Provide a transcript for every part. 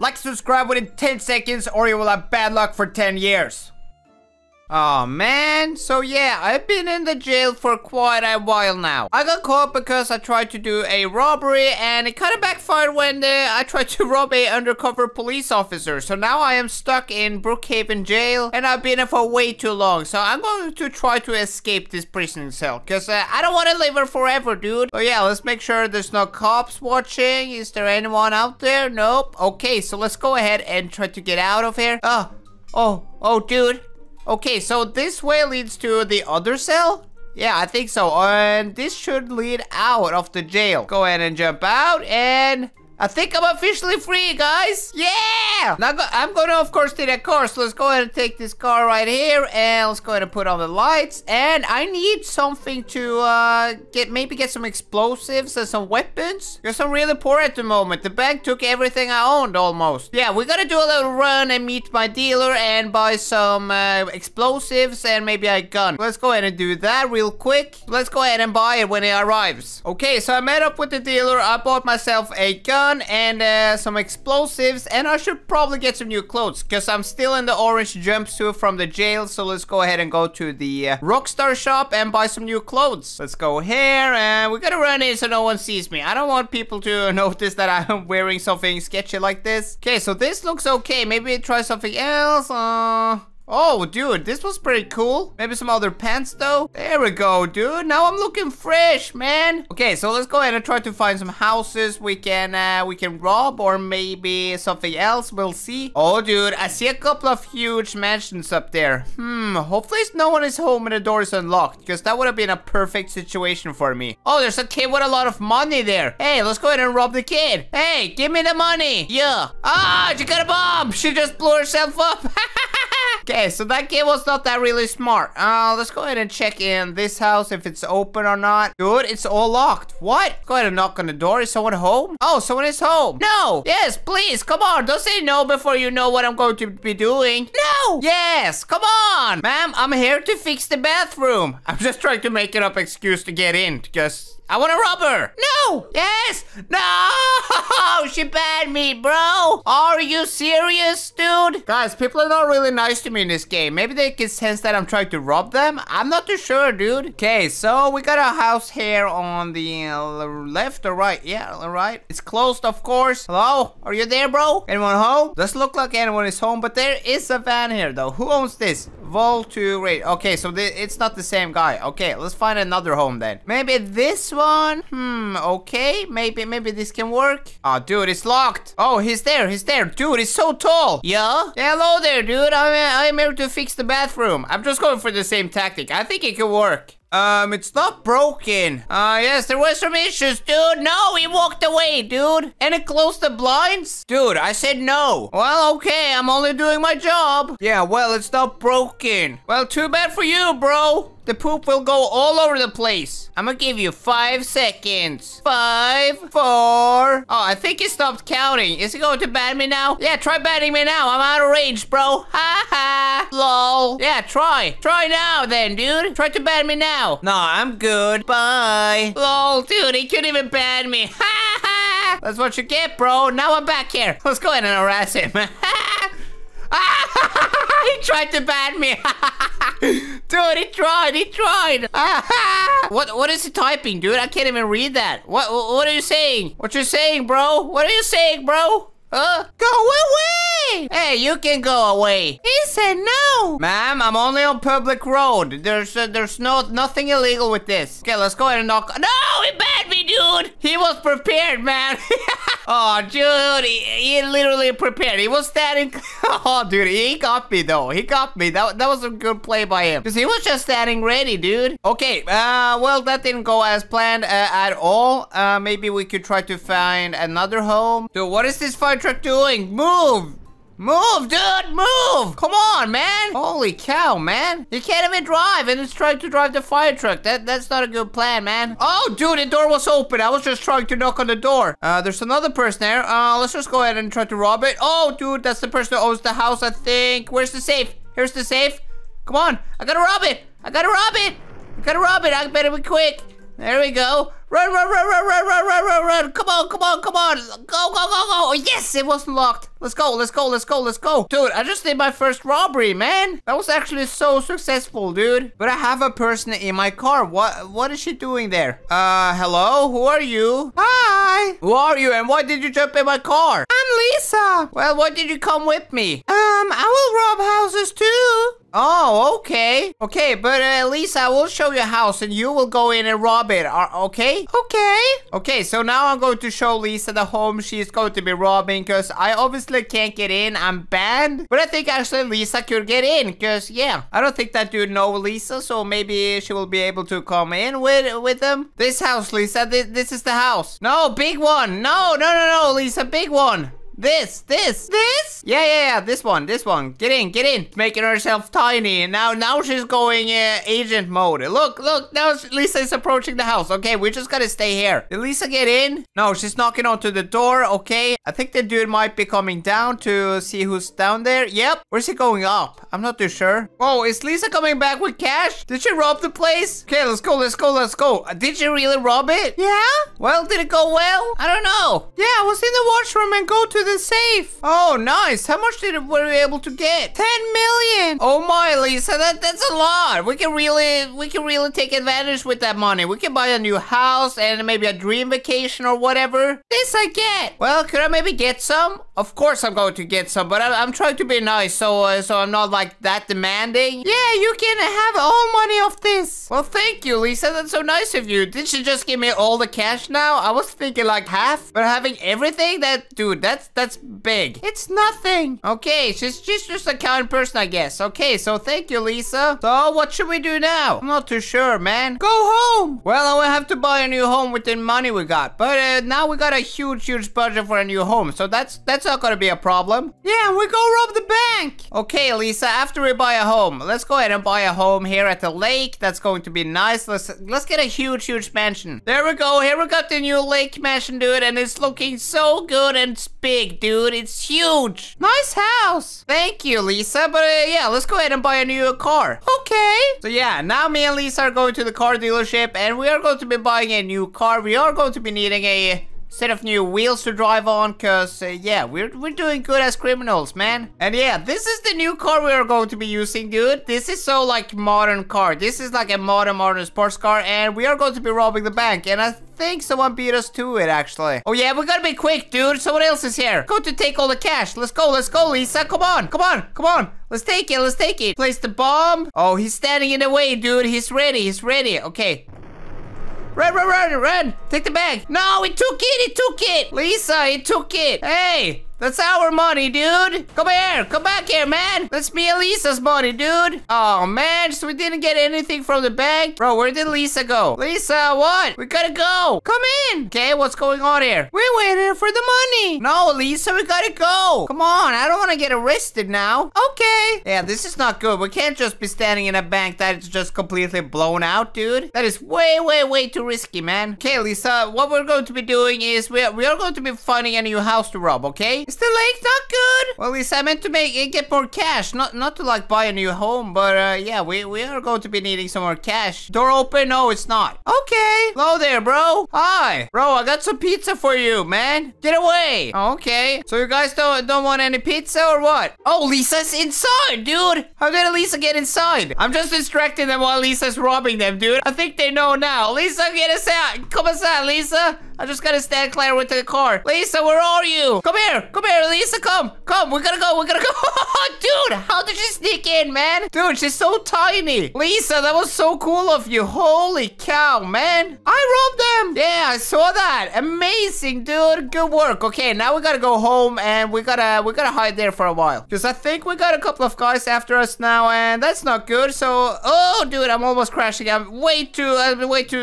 Like, subscribe within 10 seconds or you will have bad luck for 10 years. Oh man, so yeah, I've been in the jail for quite a while now. I got caught because I tried to do a robbery and it kind of backfired when I tried to rob a undercover police officer. So now I am stuck in Brookhaven jail and I've been here for way too long. So I'm going to try to escape this prison cell because I don't want to live here forever, dude. So yeah, let's make sure there's no cops watching. Is there anyone out there? Nope. Okay, so let's go ahead and try to get out of here. Oh, dude. Okay, so this way leads to the other cell? Yeah, I think so. And this should lead out of the jail. Go ahead and jump out, and I think I'm officially free, guys. Yeah! Now I'm gonna, of course, take that car. So let's go ahead and take this car right here, and let's go ahead and put on the lights. And I need something to maybe get some explosives and some weapons. Because I'm really poor at the moment. The bank took everything I owned almost. Yeah, we gotta do a little run and meet my dealer and buy some explosives and maybe a gun. Let's go ahead and do that real quick. Let's go ahead and buy it when it arrives. Okay, so I met up with the dealer. I bought myself a gun and some explosives, and I should probably get some new clothes because I'm still in the orange jumpsuit from the jail. So let's go ahead and go to the Rockstar shop and buy some new clothes. Let's go here, and we gotta run in so no one sees me. I don't want people to notice that I'm wearing something sketchy like this. Okay, so this looks okay. Maybe try something else. Oh, dude, this was pretty cool. Maybe some other pants, though. There we go, dude. Now I'm looking fresh, man. Okay, so let's go ahead and try to find some houses we can rob, or maybe something else. We'll see. Oh, dude, I see a couple of huge mansions up there. Hopefully no one is home and the door is unlocked, because that would have been a perfect situation for me. Oh, there's a kid with a lot of money there. Hey, let's go ahead and rob the kid. Hey, give me the money. Yeah. Ah, she got a bomb. She just blew herself up. Okay, so that kid was not that really smart. Let's go ahead and check in this house if it's open or not. Dude, it's all locked. What? Go ahead and knock on the door. Is someone home? Oh, someone is home. No. Yes, please. Come on. Don't say no before you know what I'm going to be doing. No. Yes. Come on. Ma'am, I'm here to fix the bathroom. I'm just trying to make it up excuse to get in because I want to rob her. No. Yes. No. She banned me, bro. Are you serious, dude? Guys, people are not really nice to me in this game. Maybe they can sense that I'm trying to rob them. I'm not too sure, dude. Okay, so we got a house here on the left or right. Yeah, right. It's closed, of course. Hello? Are you there, bro? Anyone home? Doesn't look like anyone is home, but there is a van here, though. Who owns this? Vol2Rate. Okay, so it's not the same guy. Okay, let's find another home then. Maybe this one? Okay. Maybe this can work. Oh, dude, it's locked. Oh, he's there. He's there. Dude, he's so tall. Yeah? Hello there, dude. I'm here to fix the bathroom. I'm just going for the same tactic. I think it could work. It's not broken. Yes, there were some issues, dude. No, he walked away, dude. And it closed the blinds? Dude, I said no. Well, okay, I'm only doing my job. Yeah, well, it's not broken. Well, too bad for you, bro. The poop will go all over the place. I'm gonna give you 5 seconds. 5, 4. Oh, I think he stopped counting. Is he going to ban me now? Yeah, try banning me now. I'm out of range, bro. Ha ha. Lol. Yeah, try. Try now then, dude. Try to ban me now. Nah, I'm good. Bye. Lol, dude, he couldn't even ban me. Ha ha! That's what you get, bro. Now I'm back here. Let's go ahead and harass him. He tried to ban me. Dude, he tried. What is he typing, dude? I can't even read that. What are you saying? What you saying, bro? What are you saying, bro? Go away! Hey, you can go away. He said no. Ma'am, I'm only on public road. There's nothing illegal with this. Okay, let's go ahead and knock. No, he banned me, dude. He was prepared, man. Oh, dude, he literally prepared. He was standing. Oh, dude, he got me though. He got me. That was a good play by him. Cause he was just standing ready, dude. Okay. Well, that didn't go as planned at all. Maybe we could try to find another home. Dude, what is this fire truck doing? Move! Move, dude! Move! Come on, man! Holy cow, man! You can't even drive, and it's trying to drive the fire truck. That's not a good plan, man. Oh, dude, the door was open. I was just trying to knock on the door. There's another person there. Let's just go ahead and try to rob it. Oh, dude, that's the person who owns the house, I think. Where's the safe? Here's the safe. Come on! I gotta rob it! I gotta rob it! I gotta rob it! I better be quick! There we go. Run, run, run, run, run, run, run, run, run. Come on, come on, come on. Go, go, go, go. Yes, it wasn't locked. Let's go, let's go, let's go, let's go. Dude, I just did my first robbery, man. That was actually so successful, dude. But I have a person in my car. What is she doing there? Hello? Who are you? Hi. Who are you and why did you jump in my car? I'm Lisa. Well, why did you come with me? I will rob houses too. Oh, okay. Okay, but Lisa, I will show you a house and you will go in and rob it, okay? Okay. Okay, so now I'm going to show Lisa the home she's going to be robbing because I obviously can't get in. I'm banned. But I think actually Lisa could get in because, yeah, I don't think that dude knows Lisa, so maybe she will be able to come in with them. This house, Lisa, this is the house. No, big one. No, no, no, no, Lisa, big one. This? Yeah, this one. Get in. Making herself tiny, and now she's going agent mode. Look, now Lisa is approaching the house. Okay, we just gotta stay here. Did Lisa get in? No, she's knocking onto the door, okay. I think the dude might be coming down to see who's down there. Yep. Where's he going up? I'm not too sure. Oh, is Lisa coming back with cash? Did she rob the place? Okay, let's go. Did she really rob it? Yeah? Well, did it go well? I don't know. Yeah, I was in the washroom and go to the safe. Oh, nice. How much were we able to get? 10 million. Oh my, Lisa, that's a lot. We can really take advantage with that money. We can buy a new house and maybe a dream vacation or whatever. This I get. Well, could I maybe get some? Of course I'm going to get some, but I'm trying to be nice, so I'm not like that demanding. Yeah, you can have all money of this. Well, thank you, Lisa. That's so nice of you. Did she just give me all the cash now? I was thinking like half, but having everything, that's big. It's nothing. Okay, she's just a kind person, I guess. Okay, so thank you, Lisa. So what should we do now? I'm not too sure, man. Go home. Well, I will have to buy a new home with the money we got. But now we got a huge budget for a new home. So that's not gonna be a problem. Yeah, we go rob the bank. Okay, Lisa, after we buy a home, let's go ahead and buy a home here at the lake. That's going to be nice. Let's get a huge mansion. There we go. Here we got the new lake mansion, dude, and it's looking so good and big, dude. It's huge. Nice house. Thank you, Lisa. But yeah, let's go ahead and buy a new car. Okay. So yeah, now me and Lisa are going to the car dealership and we are going to be buying a new car. We are going to be needing a set of new wheels to drive on because, yeah, we're doing good as criminals, man. And yeah, this is the new car we are going to be using, dude. This is so, like, modern car. This is like a modern sports car and we are going to be robbing the bank. And I think someone beat us to it, actually. Oh yeah, we gotta be quick, dude. Someone else is here. Go to take all the cash. Let's go, Lisa. Come on. Let's take it. Place the bomb. Oh, he's standing in the way, dude. He's ready. Okay. Run. Take the bag. No, it took it. Lisa, it took it. Hey. That's our money, dude. Come back here, man. That's me and Lisa's money, dude. Oh, man, so we didn't get anything from the bank. Bro, where did Lisa go? Lisa, what? We gotta go. Come in. Okay, what's going on here? We're waiting for the money. No, Lisa, we gotta go. Come on, I don't wanna get arrested now. Okay. Yeah, this is not good. We can't just be standing in a bank that is just completely blown out, dude. That is way too risky, man. Okay, Lisa, what we're going to be doing is we are going to be finding a new house to rob, okay? Is the lake not good? Well, Lisa, I meant to get more cash. Not to, like, buy a new home, but, yeah, we are going to be needing some more cash. Door open? No, it's not. Okay. Hello there, bro. Hi. Bro, I got some pizza for you, man. Get away. Okay. So you guys don't want any pizza or what? Oh, Lisa's inside, dude. How did Lisa get inside? I'm just distracting them while Lisa's robbing them, dude. I think they know now. Lisa, get us out. Come inside, Lisa. I just gotta stand clear with the car. Lisa, where are you? Come here, Lisa, come. We gotta go. Dude, how did she sneak in, man? Dude, she's so tiny. Lisa, that was so cool of you. Holy cow, man. I robbed them. Yeah, I saw that. Amazing, dude. Good work. Okay, now we gotta go home and we gotta hide there for a while. Because I think we got a couple of guys after us now and that's not good. So, oh, dude, I'm almost crashing. I'm way too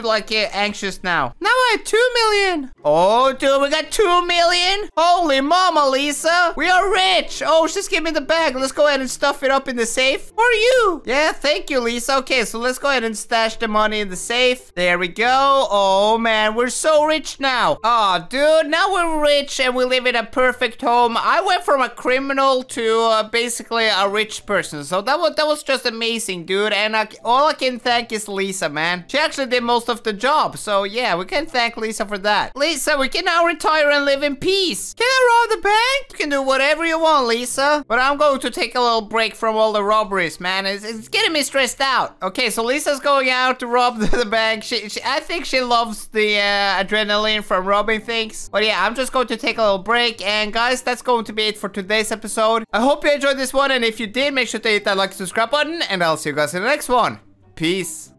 like anxious now. Now I have 2 million. million. Oh, dude, we got 2 million. Holy mama, Lisa. We are rich. Oh, just give me the bag. Let's go ahead and stuff it up in the safe for you. Yeah, thank you, Lisa. Okay, so let's go ahead and stash the money in the safe. There we go. Oh, man, we're so rich now. Oh, dude, now we're rich and we live in a perfect home. I went from a criminal to basically a rich person. So that was just amazing, dude. And all I can thank is Lisa, man. She actually did most of the job. So, yeah, we can thank Lisa for that. Lisa, we can now retire and live in peace. Can I rob the bank? You can do whatever you want, Lisa. But I'm going to take a little break from all the robberies, man. It's getting me stressed out. Okay, so Lisa's going out to rob the bank. I think she loves the adrenaline from robbing things. But yeah, I'm just going to take a little break. And guys, that's going to be it for today's episode. I hope you enjoyed this one. And if you did, make sure to hit that like and subscribe button. And I'll see you guys in the next one. Peace.